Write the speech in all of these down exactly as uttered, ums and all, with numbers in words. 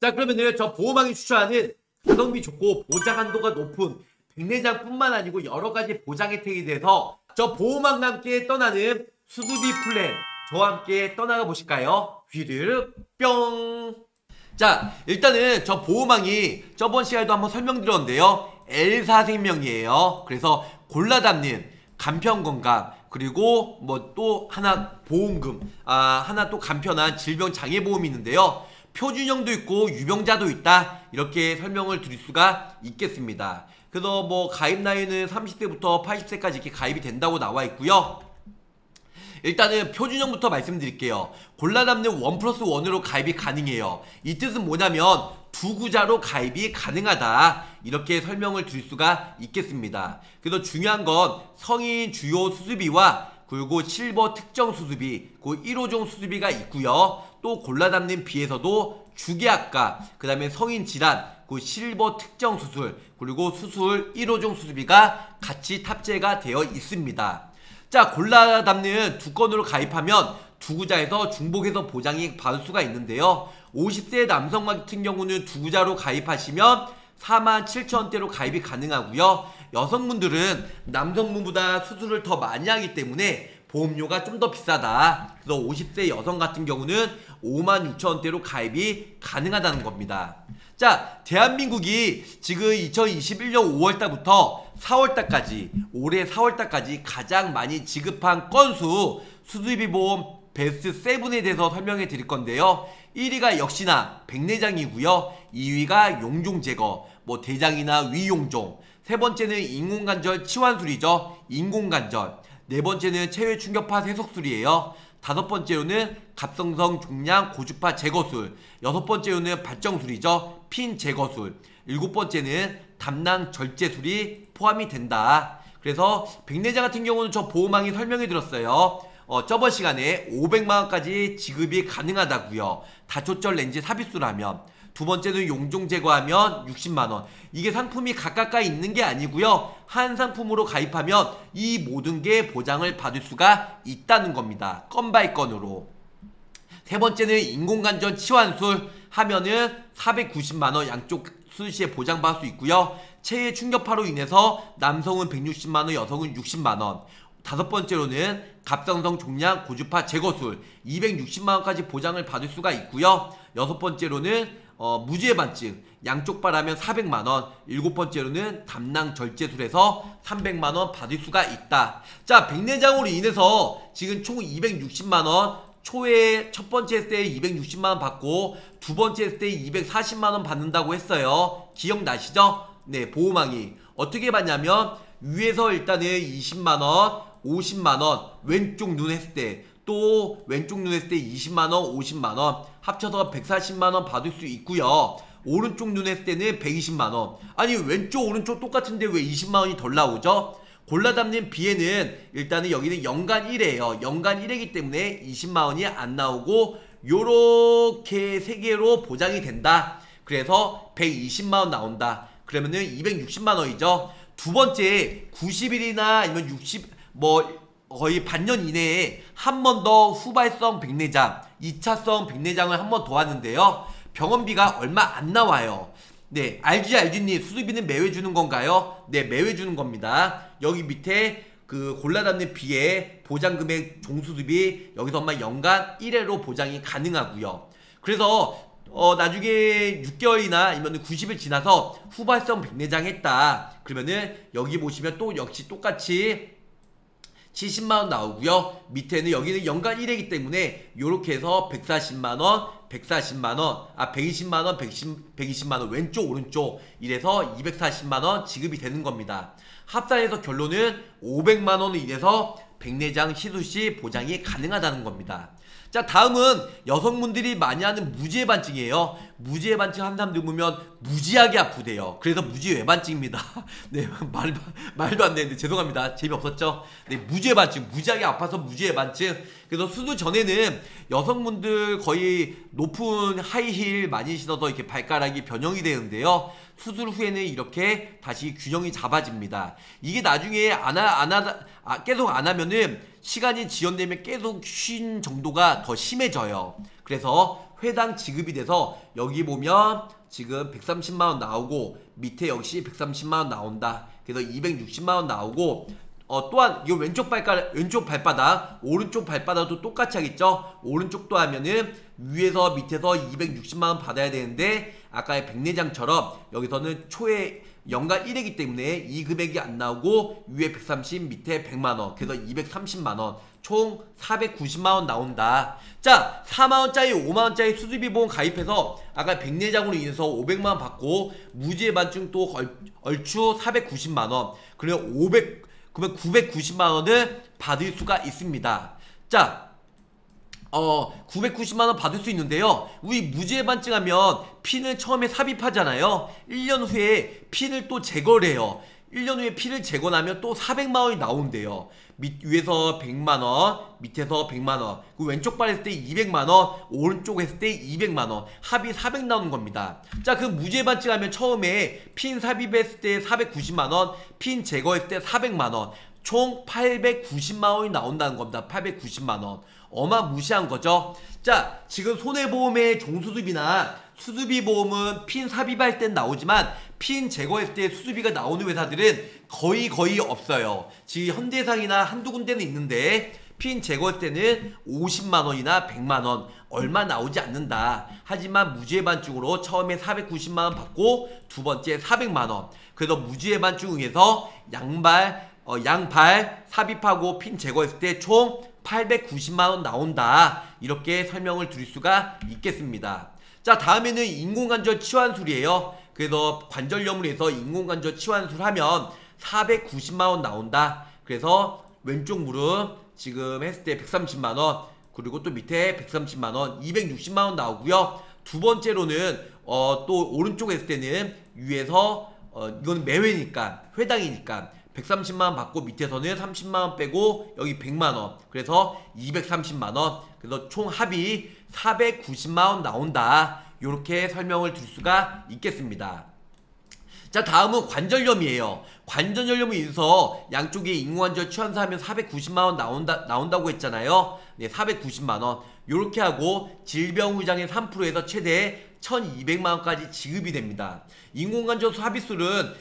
자, 그러면은 저 보험왕이 추천하는 가성비 좋고 보장 한도가 높은 백내장 뿐만 아니고 여러가지 보장 혜택에 대해서 저 보험왕과 함께 떠나는 수두비 플랜, 저와 함께 떠나가 보실까요? 휘르륵 뿅. 자, 일단은 저 보험왕이 저번 시간에도 한번 설명드렸는데요, 엘사 생명이에요. 그래서 골라 담는 간편건강, 그리고 뭐 또 하나 보험금, 아 하나 또 간편한 질병장애보험이 있는데요, 표준형도 있고 유병자도 있다, 이렇게 설명을 드릴 수가 있겠습니다. 그래서 뭐 가입 나이는 삼십 세부터 팔십 세까지 이렇게 가입이 된다고 나와 있고요. 일단은 표준형부터 말씀드릴게요. 골라담는 일 플러스 일으로 가입이 가능해요. 이 뜻은 뭐냐면 두 구자로 가입이 가능하다, 이렇게 설명을 드릴 수가 있겠습니다. 그래서 중요한 건 성인 주요 수수비와 그리고 실버 특정 수수비, 그 일호종 수수비가 있고요. 또 골라담는 비에서도 주계학과, 그 다음에 성인 질환, 그 실버 특정 수술, 그리고 수술 일호종 수수비가 같이 탑재가 되어 있습니다. 자, 골라 담는 두 건으로 가입하면 두 구자에서 중복해서 보장이 받을 수가 있는데요, 오십 세 남성 같은 경우는 두 구자로 가입하시면 사만 칠천 원대로 가입이 가능하고요, 여성분들은 남성분보다 수술을 더 많이 하기 때문에 보험료가 좀 더 비싸다. 그래서 오십 세 여성 같은 경우는 오만 육천 원대로 가입이 가능하다는 겁니다. 자, 대한민국이 지금 이천이십일 년 오월 달부터 사월 달까지, 올해 사월 달까지 가장 많이 지급한 건수 수술비보험 베스트 칠에 대해서 설명해 드릴 건데요, 일 위가 역시나 백내장이고요, 이 위가 용종 제거, 뭐 대장이나 위용종, 세 번째는 인공관절 치환술이죠, 인공관절, 네 번째는 체외 충격파 세속술이에요. 다섯 번째로는 갑성성 종양 고주파 제거술, 여섯 번째로는 발정술이죠, 핀 제거술, 일곱 번째는 담낭 절제술이 포함이 된다. 그래서 백내장 같은 경우는 저 보험왕이 설명해 드렸어요. 어, 저번 시간에 오백만 원까지 지급이 가능하다고요, 다초절 렌즈 삽입술하면. 두 번째는 용종 제거하면 육십만 원. 이게 상품이 각각가 있는 게 아니고요, 한 상품으로 가입하면 이 모든 게 보장을 받을 수가 있다는 겁니다, 건 바이 건으로. 세 번째는 인공관절 치환술 하면은 사백구십만 원 양쪽 수시에 보장받을 수 있고요, 체외 충격파로 인해서 남성은 백육십만 원, 여성은 육십만 원. 다섯 번째로는 갑상선 종양 고주파 제거술 이백육십만 원까지 보장을 받을 수가 있고요, 여섯 번째로는 어, 무지해반증 양쪽 발하면 사백만 원, 일곱 번째로는 담낭 절제술에서 삼백만 원 받을 수가 있다. 자, 백내장으로 인해서 지금 총 이백육십만 원, 초에 첫 번째 했을 때 이백육십만 원 받고 두 번째 했을 때 이백사십만 원 받는다고 했어요. 기억나시죠? 네, 보험왕이 어떻게 받냐면 위에서 일단은 이십만 원, 오십만 원, 왼쪽 눈 했을 때 또 왼쪽 눈 했을 때 이십만 원, 오십만 원 합쳐서 백사십만 원 받을 수 있고요, 오른쪽 눈 했을 때는 백이십만 원. 아니, 왼쪽 오른쪽 똑같은데 왜 이십만 원이 덜 나오죠? 골라담는 비에는 일단은 여기는 연간 일회예요. 연간 일회이기 때문에 이십만 원이 안 나오고 요렇게 세 개로 보장이 된다. 그래서 백이십만 원 나온다. 그러면은 이백육십만 원이죠. 두 번째 구십 일이나 아니면 육십, 뭐 거의 반년 이내에 한 번 더 후발성 백내장, 이 차성 백내장을 한 번 더 하는데요, 병원비가 얼마 안 나와요. 네, 알지 알지님, 수술비는 매회 주는 건가요? 네, 매회 주는 겁니다. 여기 밑에 그 골라담는 비에 보장금액 종수술비 여기서만 연간 일회로 보장이 가능하고요. 그래서 어 나중에 육 개월이나 아니면 구십 일 지나서 후발성 백내장 했다 그러면은 여기 보시면 또 역시 똑같이 칠십만 원 나오고요, 밑에는 여기는 연간 일회이기 때문에 요렇게 해서 백사십만 원, 백사십만 원, 아 백이십만 원, 백이십만 원 왼쪽 오른쪽 이래서 이백사십만 원 지급이 되는 겁니다. 합산해서 결론은 오백만 원을 인해서 백내장 시술시 보장이 가능하다는 겁니다. 자, 다음은 여성분들이 많이 하는 무지외반증이에요. 무지외반증 한 사람 들으면 무지하게 아프대요. 그래서 무지외반증입니다. 네, 말, 말도 안 되는데 죄송합니다. 재미없었죠? 네, 무지외반증, 무지하게 아파서 무지외반증. 그래서 수술 전에는 여성분들 거의 높은 하이힐 많이 신어서 이렇게 발가락이 변형이 되는데요, 수술 후에는 이렇게 다시 균형이 잡아집니다. 이게 나중에 안 하, 안 하다, 아, 계속 안 하면은 시간이 지연되면 계속 쉰 정도가 더 심해져요. 그래서 회당 지급이 돼서 여기 보면 지금 백삼십만 원 나오고 밑에 역시 백삼십만 원 나온다. 그래서 이백육십만 원 나오고 어 또한 이 왼쪽 발가락, 왼쪽 발바닥, 오른쪽 발바닥도 똑같이 하겠죠. 오른쪽도 하면은 위에서 밑에서 이백육십만 원 받아야 되는데 아까의 백내장처럼 여기서는 초에 연간 일이기 때문에 이 금액이 안 나오고 위에 백삼십, 밑에 백만 원, 그래서 이백삼십만 원, 총 사백구십만 원 나온다. 자, 사만 원짜리, 오만 원짜리 수술비 보험 가입해서 아까 백내장으로 인해서 오백만 원 받고 무지해반증 또 얼추 사백구십만 원, 그리고 오백, 그러면 구백구십만 원을 받을 수가 있습니다. 자, 어, 구백구십만 원 받을 수 있는데요. 우리 무지해반증 하면 핀을 처음에 삽입하잖아요. 일 년 후에 핀을 또 제거를 해요. 일 년 후에 핀을 제거하면 또 사백만 원이 나온대요. 밑, 위에서 백만 원, 밑에서 백만 원, 그 왼쪽 발 했을 때 이백만 원, 오른쪽 했을 때 이백만 원, 합이 사백 나오는 겁니다. 자, 그 무죄반증 하면 처음에 핀 삽입했을 때 사백구십만 원, 핀 제거했을 때 사백만 원, 총 팔백구십만 원이 나온다는 겁니다. 팔백구십만 원. 어마무시한 거죠. 자, 지금 손해보험의 종수수비나 수수비 보험은 핀 삽입할 땐 나오지만 핀 제거했을 때 수수비가 나오는 회사들은 거의 거의 없어요. 지금 현대상이나 한두 군데는 있는데 핀 제거할 때는 오십만 원이나 백만 원 얼마 나오지 않는다. 하지만 무지해반증으로 처음에 사백구십만 원 받고 두 번째 사백만 원, 그래서 무지해반증 해서 양발, 어, 양발 삽입하고 핀 제거했을 때 총 팔백구십만 원 나온다. 이렇게 설명을 드릴 수가 있겠습니다. 자, 다음에는 인공관절 치환술이에요. 그래서 관절염으로 해서 인공관절 치환술 하면 사백구십만 원 나온다. 그래서 왼쪽 무릎 지금 했을 때 백삼십만 원, 그리고 또 밑에 백삼십만 원, 이백육십만 원 나오고요. 두 번째로는 어, 또 오른쪽 했을 때는 위에서 어, 이건 매회니까, 회당이니까 백삼십만 원 받고 밑에서는 삼십만 원 빼고 여기 백만 원, 그래서 이백삼십만 원, 그래서 총 합이 사백구십만 원 나온다. 이렇게 설명을 드릴 수가 있겠습니다. 자, 다음은 관절염이에요. 관절염으로 인해서 양쪽에 인공관절 치환하면 사백구십만 원 나온다, 나온다고 했잖아요. 네, 사백구십만 원. 요렇게 하고 질병의장의 삼 퍼센트에서 최대 천이백만 원까지 지급이 됩니다. 인공관절 삽입술은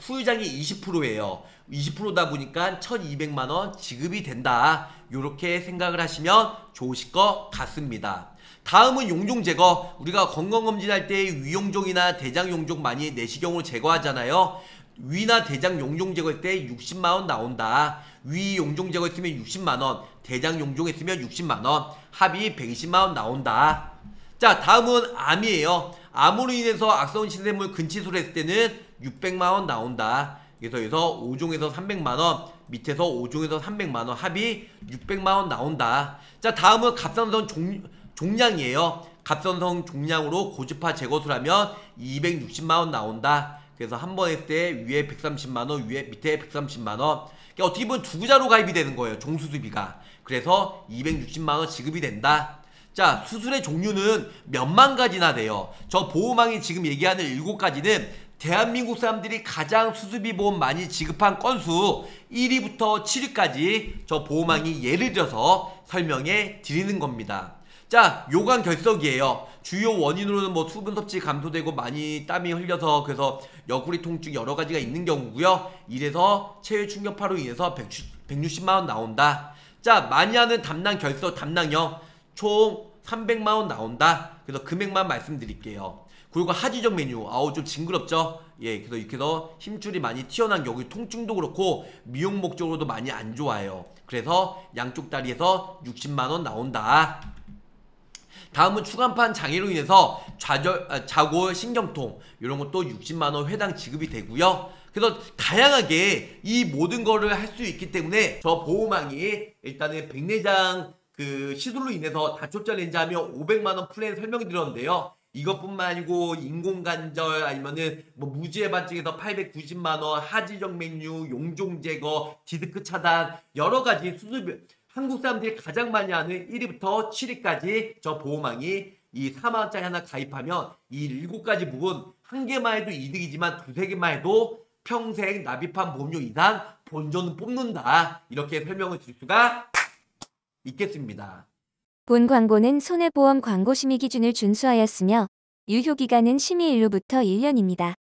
후유장이 이십 퍼센트예요. 이십 퍼센트다 보니까 천이백만 원 지급이 된다. 요렇게 생각을 하시면 좋으실 것 같습니다. 다음은 용종 제거. 우리가 건강검진할 때 위용종이나 대장용종 많이 내시경으로 제거하잖아요. 위나 대장 용종 제거할 때 육십만 원 나온다. 위 용종 제거했으면 육십만 원, 대장 용종했으면 육십만 원, 합이 백이십만 원 나온다. 자, 다음은 암이에요. 암으로 인해서 악성 신생물 근치술 했을 때는 육백만 원 나온다. 그래서 여기서 오 종에서 삼백만 원, 밑에서 오 종에서 삼백만 원, 합이 육백만 원 나온다. 자, 다음은 갑상선 종, 종양이에요. 갑상선 종양으로 고주파 제거술 하면 이백육십만 원 나온다. 그래서 한 번 했을 때 위에 백삼십만 원, 위에 밑에 백삼십만 원. 그러니까 어떻게 보면 두 구자로 가입이 되는 거예요, 종수수비가. 그래서 이백육십만 원 지급이 된다. 자, 수술의 종류는 몇만 가지나 돼요. 저 보험왕이 지금 얘기하는 일곱 가지는 대한민국 사람들이 가장 수술비 보험 많이 지급한 건수 일 위부터 칠 위까지 저 보험왕이 예를 들어서 설명해 드리는 겁니다. 자, 요관 결석이에요. 주요 원인으로는 뭐 수분 섭취 감소되고 많이 땀이 흘려서 그래서 옆구리 통증 여러 가지가 있는 경우고요. 이래서 체외 충격파로 인해서 백육십만 원 나온다. 자, 많이 하는 담낭 결석, 담낭염 총 삼백만 원 나온다. 그래서 금액만 말씀드릴게요. 그리고 하지정 메뉴, 아우 좀 징그럽죠? 예, 그래서 이렇게 해서 힘줄이 많이 튀어난 경우 통증도 그렇고 미용 목적으로도 많이 안 좋아요. 그래서 양쪽 다리에서 육십만 원 나온다. 다음은 추간판 장애로 인해서 좌절, 아, 좌골 신경통 이런 것도 육십만 원 회당 지급이 되고요. 그래서 다양하게 이 모든 거를 할 수 있기 때문에 저 보험왕이 일단은 백내장 그 시술로 인해서 다초절 렌즈 하면 오백만 원 플랜 설명드렸는데요. 이것뿐만 아니고 인공관절 아니면은 뭐 무지해반증에서 팔백구십만 원, 하지정 메뉴, 용종 제거, 디스크 차단 여러 가지 수술 한국 사람들이 가장 많이 하는 일 위부터 칠 위까지 저 보험왕이 이 사만 원짜리 하나 가입하면 이 일곱 가지 부분 한 개만 해도 이득이지만 두세 개만 해도 평생 납입한 보험료 이상 본전은 뽑는다. 이렇게 설명을 드릴 수가 있겠습니다. 본 광고는 손해보험 광고 심의 기준을 준수하였으며 유효기간은 심의일로부터 일 년입니다.